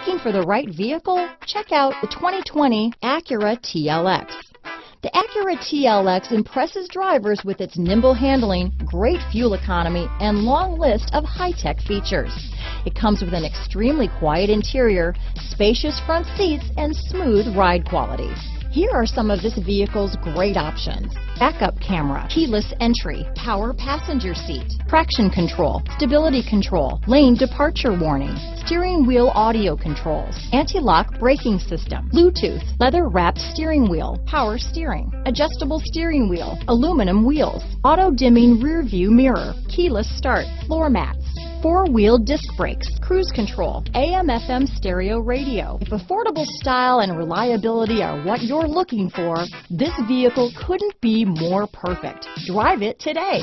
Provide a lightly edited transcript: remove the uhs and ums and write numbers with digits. Looking for the right vehicle? Check out the 2020 Acura TLX. The Acura TLX impresses drivers with its nimble handling, great fuel economy, and long list of high-tech features. It comes with an extremely quiet interior, spacious front seats, and smooth ride quality. Here are some of this vehicle's great options: backup camera, keyless entry, power passenger seat, traction control, stability control, lane departure warning, steering wheel audio controls, anti-lock braking system, Bluetooth, leather-wrapped steering wheel, power steering, adjustable steering wheel, aluminum wheels, auto-dimming rear-view mirror, keyless start, floor mats, four-wheel disc brakes, cruise control, AM/FM stereo radio. If affordable style and reliability are what you're looking for, this vehicle couldn't be more perfect. Drive it today.